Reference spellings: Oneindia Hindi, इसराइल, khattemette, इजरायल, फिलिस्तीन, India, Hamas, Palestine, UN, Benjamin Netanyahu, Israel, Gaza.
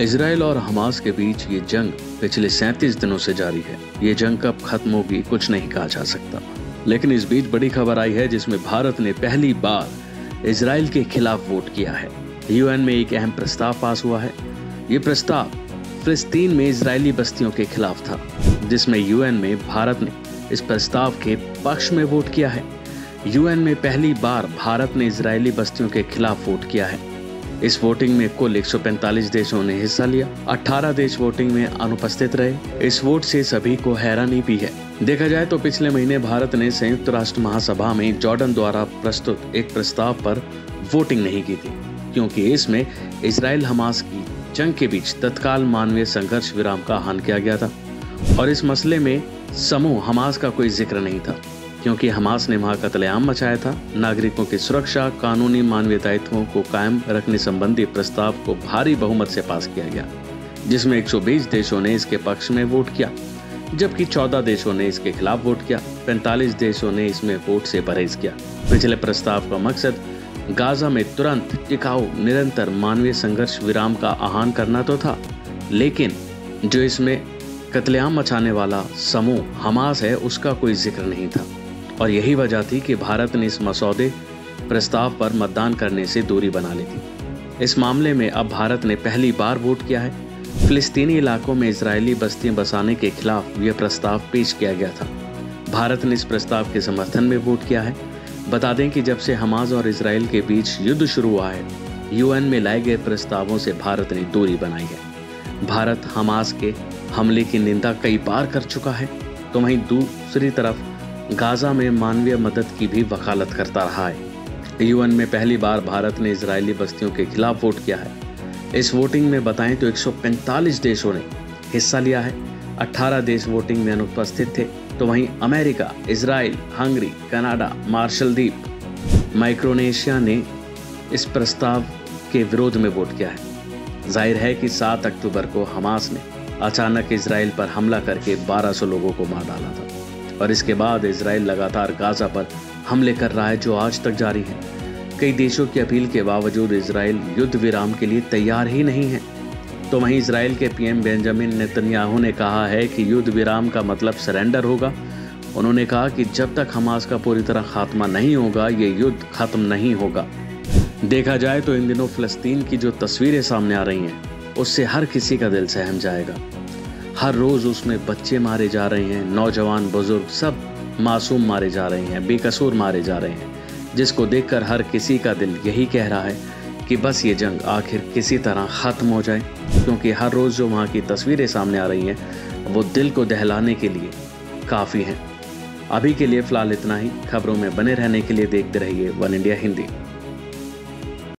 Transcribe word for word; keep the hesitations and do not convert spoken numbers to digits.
इसराइल और हमास के बीच ये जंग पिछले सैंतीस दिनों से जारी है। ये जंग कब खत्म होगी कुछ नहीं कहा जा सकता। लेकिन इस बीच बड़ी खबर आई है जिसमें भारत ने पहली बार इसराइल के खिलाफ वोट किया है। यूएन में एक अहम प्रस्ताव पास हुआ है। ये प्रस्ताव फिलिस्तीन में इसराइली बस्तियों के खिलाफ था, जिसमें यूएन में भारत ने इस प्रस्ताव के पक्ष में वोट किया है। यूएन में पहली बार भारत ने इसराइली बस्तियों के खिलाफ वोट किया है। इस वोटिंग में कुल एक सौ पैंतालीस देशों ने हिस्सा लिया। अठारह देश वोटिंग में अनुपस्थित रहे। इस वोट से सभी को हैरानी भी है। देखा जाए तो पिछले महीने भारत ने संयुक्त राष्ट्र महासभा में जॉर्डन द्वारा प्रस्तुत एक प्रस्ताव पर वोटिंग नहीं की थी, क्योंकि इसमें इसराइल हमास की जंग के बीच तत्काल मानवीय संघर्ष विराम का आह्वान किया गया था और इस मसले में समूह हमास का कोई जिक्र नहीं था, क्योंकि हमास ने वहां कत्लेआम मचाया था। नागरिकों की सुरक्षा, कानूनी मानवीय दायित्वों को कायम रखने संबंधी प्रस्ताव को भारी बहुमत से पास किया गया, जिसमें एक सौ बीस देशों ने इसके पक्ष में वोट किया, जबकि चौदह देशों ने इसके खिलाफ वोट किया। पैंतालीस देशों ने इसमें वोट से परहेज किया। पिछले प्रस्ताव का मकसद गाजा में तुरंत टिकाऊ निरंतर मानवीय संघर्ष विराम का आह्वान करना तो था, लेकिन जो इसमें कत्लेआम मचाने वाला समूह हमास है उसका कोई जिक्र नहीं था और यही वजह थी कि भारत ने इस मसौदे प्रस्ताव पर मतदान करने से दूरी बना ली थी। इस मामले में अब भारत ने पहली बार वोट किया है। फिलिस्तीनी इलाकों में इजरायली बस्तियां बसाने के खिलाफ यह प्रस्ताव पेश किया गया था। भारत ने इस प्रस्ताव के समर्थन में वोट किया है। बता दें कि जब से हमास और इसराइल के बीच युद्ध शुरू हुआ है, यूएन में लाए गए प्रस्तावों से भारत ने दूरी बनाई है। भारत हमास के हमले की निंदा कई बार कर चुका है, तो वहीं दूसरी तरफ गाजा में मानवीय मदद की भी वकालत करता रहा है। यूएन में पहली बार भारत ने इजरायली बस्तियों के खिलाफ वोट किया है। इस वोटिंग में बताएं तो एक सौ पैंतालीस देशों ने हिस्सा लिया है। अठारह देश वोटिंग में अनुपस्थित थे, तो वहीं America, Israel, Hungary, Canada, Marshall द्वीप, माइक्रोनेशिया ने इस प्रस्ताव के विरोध में वोट किया है। जाहिर है कि सात अक्टूबर को हमास ने अचानक इजराइल पर हमला करके बारह सौ लोगों को मार डाला था और इसके बाद इजराइल लगातार गाजा पर हमले कर रहा है, जो आज तक जारी है। कई देशों की अपील के बावजूद इजराइल युद्ध विराम के लिए तैयार ही नहीं है। तो वहीं इजराइल के पीएम बेंजामिन नेतन्याहू ने कहा है कि युद्ध विराम का मतलब सरेंडर होगा। उन्होंने कहा कि जब तक हमास का पूरी तरह खात्मा नहीं होगा ये युद्ध खत्म नहीं होगा। देखा जाए तो इन दिनों फिलिस्तीन की जो तस्वीरें सामने आ रही हैं उससे हर किसी का दिल सहम जाएगा। हर रोज उसमें बच्चे मारे जा रहे हैं, नौजवान, बुजुर्ग, सब मासूम मारे जा रहे हैं, बेकसूर मारे जा रहे हैं, जिसको देखकर हर किसी का दिल यही कह रहा है कि बस ये जंग आखिर किसी तरह ख़त्म हो जाए, क्योंकि हर रोज़ जो वहाँ की तस्वीरें सामने आ रही हैं वो दिल को दहलाने के लिए काफ़ी हैं। अभी के लिए फ़िलहाल इतना ही। खबरों में बने रहने के लिए देखते रहिए वन इंडिया हिंदी।